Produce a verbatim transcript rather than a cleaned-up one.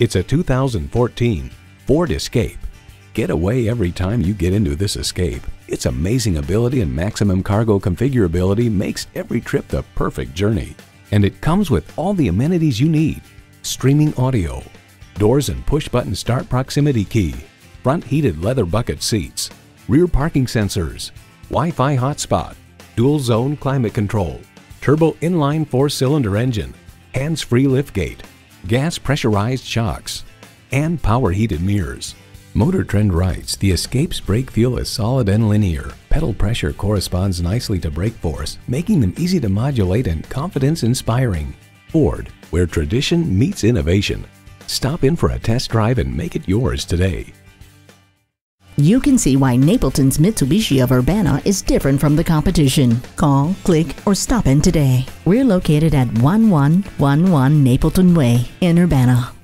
It's a two thousand fourteen Ford Escape. Get away every time you get into this Escape. Its amazing ability and maximum cargo configurability makes every trip the perfect journey. And it comes with all the amenities you need. Streaming audio, doors and push-button start proximity key, front heated leather bucket seats, rear parking sensors, Wi-Fi hotspot, dual zone climate control, turbo inline four-cylinder engine, hands-free liftgate, gas pressurized shocks, and power heated mirrors. Motor Trend writes, "The Escape's brake feel is solid and linear. Pedal pressure corresponds nicely to brake force, making them easy to modulate and confidence-inspiring. Ford, where tradition meets innovation." Stop in for a test drive and make it yours today. You can see why Napleton's Mitsubishi of Urbana is different from the competition. Call, click, or stop in today. We're located at eleven eleven Napleton Way in Urbana.